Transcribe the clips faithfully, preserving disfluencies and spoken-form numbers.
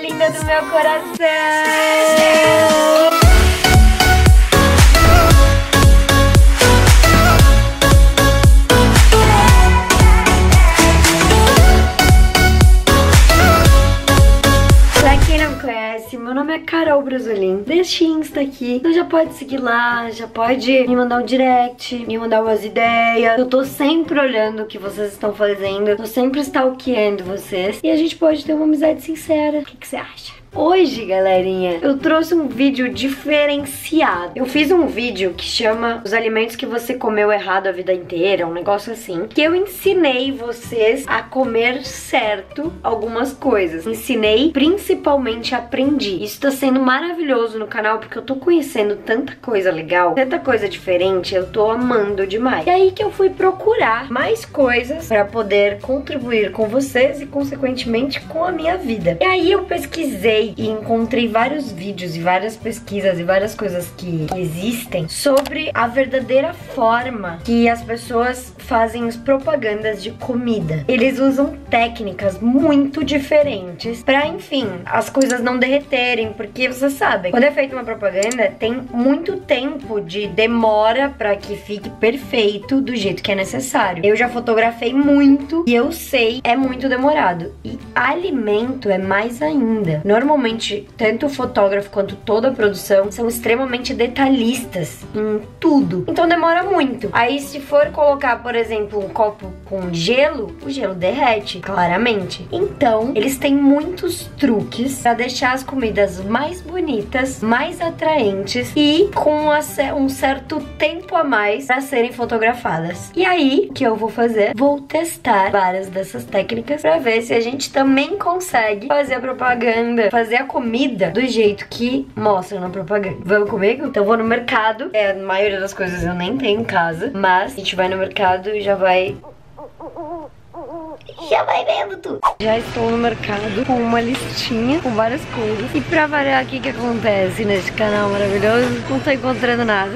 linda do meu coração. Meu nome é Carol Brasolin, deste Insta aqui. Então já pode seguir lá, já pode me mandar um direct, me mandar umas ideias. Eu tô sempre olhando o que vocês estão fazendo, tô sempre stalkeando vocês. E a gente pode ter uma amizade sincera. O que que você acha? Hoje, galerinha, eu trouxe um vídeo diferenciado. Eu fiz um vídeo que chama os alimentos que você comeu errado a vida inteira, um negócio assim, que eu ensinei vocês a comer certo algumas coisas. Ensinei, principalmente aprendi. Isso tá sendo maravilhoso no canal, porque eu tô conhecendo tanta coisa legal, tanta coisa diferente, eu tô amando demais. E aí que eu fui procurar mais coisas pra poder contribuir com vocês e, consequentemente, com a minha vida. E aí eu pesquisei e encontrei vários vídeos e várias pesquisas e várias coisas que existem sobre a verdadeira forma que as pessoas fazem as propagandas de comida. Eles usam técnicas muito diferentes pra, enfim, as coisas não derreterem, porque vocês sabem, quando é feita uma propaganda, tem muito tempo de demora pra que fique perfeito do jeito que é necessário. Eu já fotografei muito e eu sei, é muito demorado. E alimento é mais ainda. Normalmente Normalmente, tanto o fotógrafo quanto toda a produção são extremamente detalhistas em tudo. Então demora muito. Aí se for colocar, por exemplo, um copo com gelo, o gelo derrete, claramente. Então, eles têm muitos truques pra deixar as comidas mais bonitas, mais atraentes e com um certo tempo a mais pra serem fotografadas. E aí, o que eu vou fazer? Vou testar várias dessas técnicas pra ver se a gente também consegue fazer a propaganda, fazer a comida do jeito que mostra na propaganda. Vamos comigo? Então eu vou no mercado. É, a maioria das coisas eu nem tenho em casa, mas a gente vai no mercado e já vai... Já vai vendo tudo. Já estou no mercado com uma listinha, com várias coisas. E pra variar, o que que acontece neste canal maravilhoso? Não tô encontrando nada.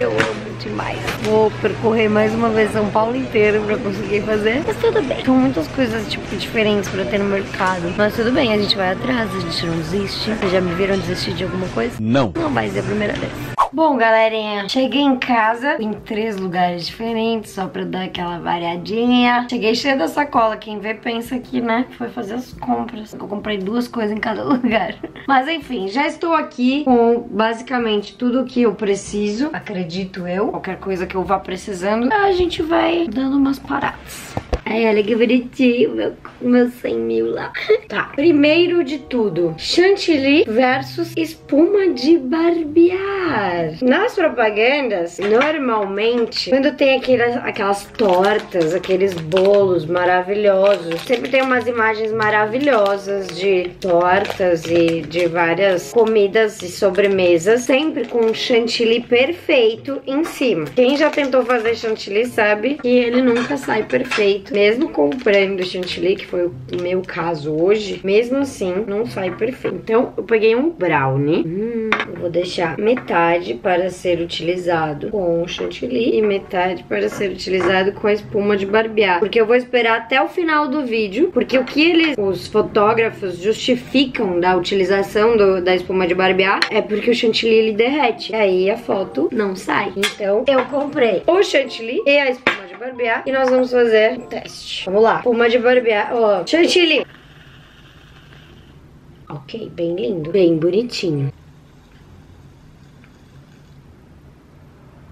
Eu amo demais. Vou percorrer mais uma vez São Paulo inteiro pra conseguir fazer. Mas tudo bem. São muitas coisas, tipo, diferentes pra ter no mercado. Mas tudo bem, a gente vai atrás, a gente não desiste. Vocês já me viram desistir de alguma coisa? Não. Não vai ser a primeira vez. Bom, galerinha, cheguei em casa em três lugares diferentes, só pra dar aquela variadinha. Cheguei cheia da sacola, quem vê pensa que, né, foi fazer as compras. Eu comprei duas coisas em cada lugar. Mas enfim, já estou aqui com basicamente tudo o que eu preciso, acredito eu. Qualquer coisa que eu vá precisando, a gente vai dando umas paradas. Ai, olha que bonitinho, meu, meu cem mil lá. Tá, primeiro de tudo, chantilly versus espuma de barbear. Nas propagandas, normalmente, quando tem aquelas, aquelas tortas, aqueles bolos maravilhosos, sempre tem umas imagens maravilhosas de tortas e de várias comidas e sobremesas, sempre com um chantilly perfeito em cima. Quem já tentou fazer chantilly sabe que ele nunca sai perfeito. Mesmo comprando chantilly, que foi o meu caso hoje, mesmo assim, não sai perfeito. Então, eu peguei um brownie. Hum, eu vou deixar metade para ser utilizado com o chantilly e metade para ser utilizado com a espuma de barbear. Porque eu vou esperar até o final do vídeo, porque o que eles, os fotógrafos justificam da utilização do, da espuma de barbear é porque o chantilly, ele derrete. E aí, a foto não sai. Então, eu comprei o chantilly e a espuma de barbear e nós vamos fazer um teste. Vamos lá, espuma de barbear, ó, oh, chantilly. Ok, bem lindo, bem bonitinho.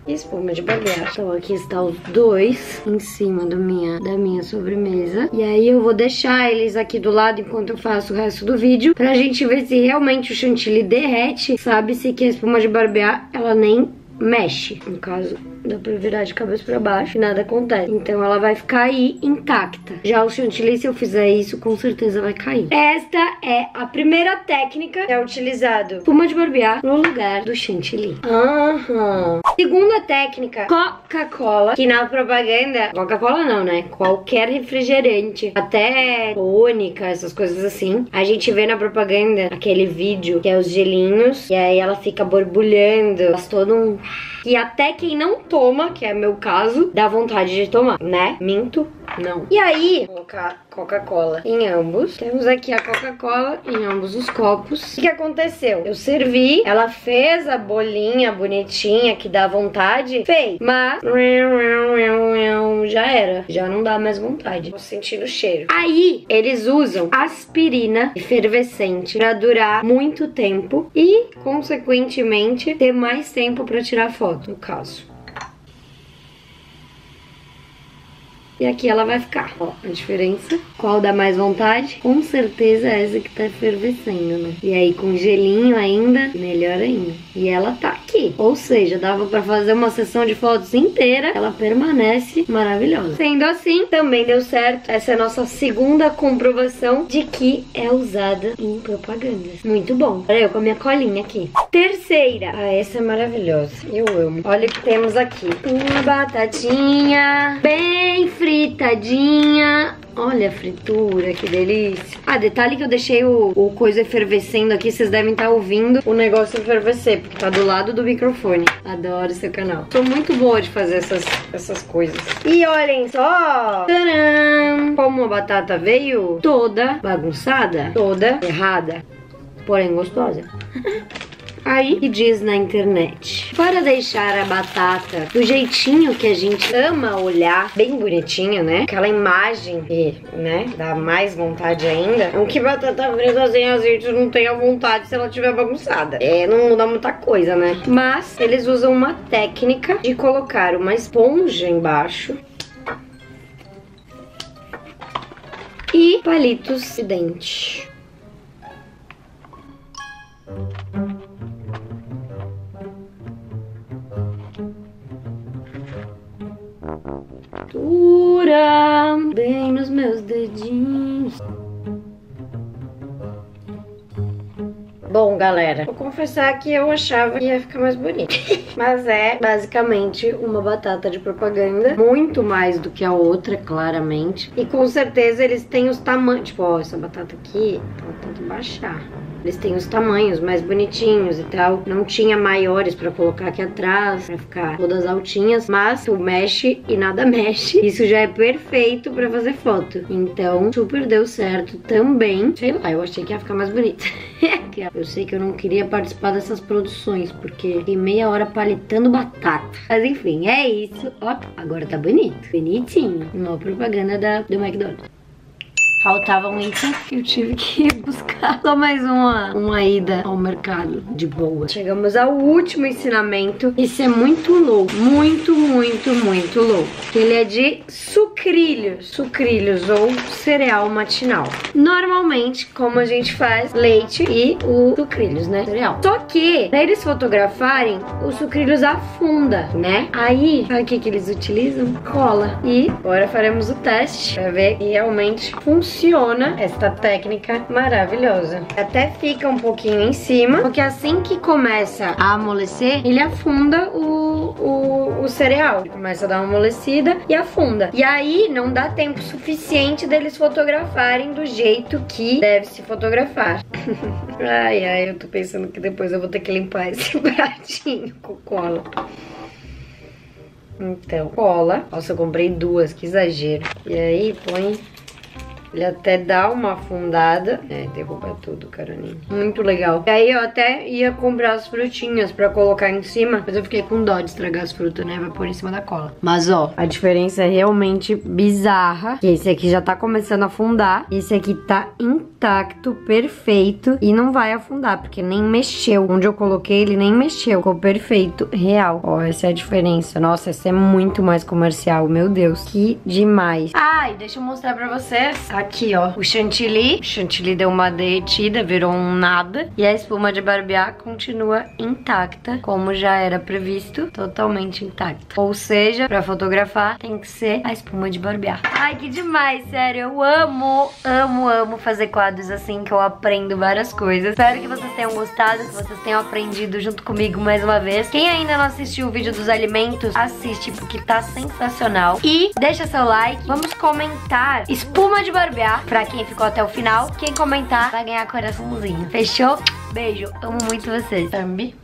Espuma de barbear. Então aqui está os dois em cima do minha, da minha sobremesa. E aí eu vou deixar eles aqui do lado enquanto eu faço o resto do vídeo, pra gente ver se realmente o chantilly derrete. Sabe-se que a espuma de barbear, ela nem mexe. No caso, dá pra virar de cabeça pra baixo e nada acontece. Então ela vai ficar aí intacta. Já o chantilly, se eu fizer isso, com certeza vai cair. Esta é a primeira técnica que é utilizado espuma de barbear no lugar do chantilly. Aham. Segunda técnica, Coca-Cola. Que na propaganda... Coca-Cola não, né? Qualquer refrigerante. Até tônica, essas coisas assim. A gente vê na propaganda aquele vídeo que é os gelinhos. E aí ela fica borbulhando. Faz todo um... E até quem não toma, que é meu caso, dá vontade de tomar, né? Minto, Não. E aí, vou colocar Coca-Cola em ambos. Temos aqui a Coca-Cola em ambos os copos. O que aconteceu? Eu servi, ela fez a bolinha bonitinha que dá vontade, fez, mas já era, já não dá mais vontade. Vou sentir o cheiro. Aí, eles usam aspirina efervescente pra durar muito tempo e, consequentemente, ter mais tempo pra tirar foto, no caso. E aqui ela vai ficar, ó, a diferença. Qual dá mais vontade? Com certeza é essa que tá efervescendo, né? E aí com gelinho ainda, melhor ainda. E ela tá aqui, ou seja, dava pra fazer uma sessão de fotos inteira. Ela permanece maravilhosa. Sendo assim, também deu certo. Essa é a nossa segunda comprovação de que é usada em propagandas. Muito bom. Olha eu com a minha colinha aqui. Terceira. Ah, essa é maravilhosa, eu amo. Olha o que temos aqui. Uma batatinha bem feita, fritadinha. Olha a fritura, que delícia. Ah, detalhe que eu deixei o, o coisa efervescendo aqui. Vocês devem estar ouvindo o negócio efervescer, porque tá do lado do microfone. Adoro seu canal. Sou muito boa de fazer essas, essas coisas. E olhem só. Tcharam! Como a batata veio toda bagunçada, toda errada, porém gostosa. Aí, e diz na internet, para deixar a batata do jeitinho que a gente ama olhar, bem bonitinha, né? Aquela imagem que, né, dá mais vontade ainda. Não que batata frita sem azeite não tenha vontade se ela tiver bagunçada. É, não muda muita coisa, né? Mas eles usam uma técnica de colocar uma esponja embaixo e palitos de dente. Dura bem nos meus dedinhos. Bom, galera, vou confessar que eu achava que ia ficar mais bonito. Mas é basicamente uma batata de propaganda. Muito mais do que a outra, claramente. E com certeza eles têm os tamanhos. Tipo, ó, essa batata aqui, ela tem que baixar. Eles têm os tamanhos mais bonitinhos e tal. Não tinha maiores pra colocar aqui atrás, pra ficar todas altinhas. Mas tu mexe e nada mexe. Isso já é perfeito pra fazer foto. Então, super deu certo também. Sei lá, eu achei que ia ficar mais bonita. Eu sei que eu não queria participar dessas produções, porque fiquei meia hora palitando batata. Mas enfim, é isso. Ó, agora tá bonito. Bonitinho. Uma propaganda da, do McDonald's. Faltava um item que eu tive que ir buscar. Só mais uma, uma ida ao mercado de boa. Chegamos ao último ensinamento. Isso é muito louco. Muito, muito, muito louco. Ele é de sucrilhos. Sucrilhos ou cereal matinal. Normalmente, como a gente faz, leite e o sucrilhos, né? Cereal. Só que, pra eles fotografarem, o sucrilhos afunda, né? Aí, sabe o que que eles utilizam? Cola. E agora faremos o teste pra ver se realmente funciona. Funciona esta técnica maravilhosa. Até fica um pouquinho em cima, porque assim que começa a amolecer, ele afunda o, o, o cereal. Ele começa a dar uma amolecida e afunda. E aí não dá tempo suficiente deles fotografarem do jeito que deve se fotografar. Ai, ai, eu tô pensando que depois eu vou ter que limpar esse pratinho com cola. Então, cola. Nossa, eu comprei duas, que exagero. E aí põe... Ele até dá uma afundada. É, derruba tudo, caroninho. Muito legal. E aí eu até ia comprar as frutinhas pra colocar em cima, mas eu fiquei com dó de estragar as frutas, né? Vai pôr em cima da cola. Mas, ó, a diferença é realmente bizarra. Esse aqui já tá começando a afundar. Esse aqui tá intacto, perfeito. E não vai afundar, porque nem mexeu. Onde eu coloquei, ele nem mexeu. Ficou perfeito, real. Ó, essa é a diferença. Nossa, essa é muito mais comercial. Meu Deus, que demais. Ai, deixa eu mostrar pra vocês. Aqui, ó, o chantilly. O chantilly deu uma derretida, virou um nada. E a espuma de barbear continua intacta, como já era previsto, totalmente intacta. Ou seja, pra fotografar, tem que ser a espuma de barbear. Ai, que demais, sério. Eu amo, amo, amo fazer quadros assim, que eu aprendo várias coisas. Espero que vocês tenham gostado, que vocês tenham aprendido junto comigo mais uma vez. Quem ainda não assistiu o vídeo dos alimentos, assiste, porque tá sensacional. E deixa seu like. Vamos comentar espuma de barbear. Pra quem ficou até o final, quem comentar vai ganhar coraçãozinho. Fechou? Beijo, amo muito vocês. Ambi.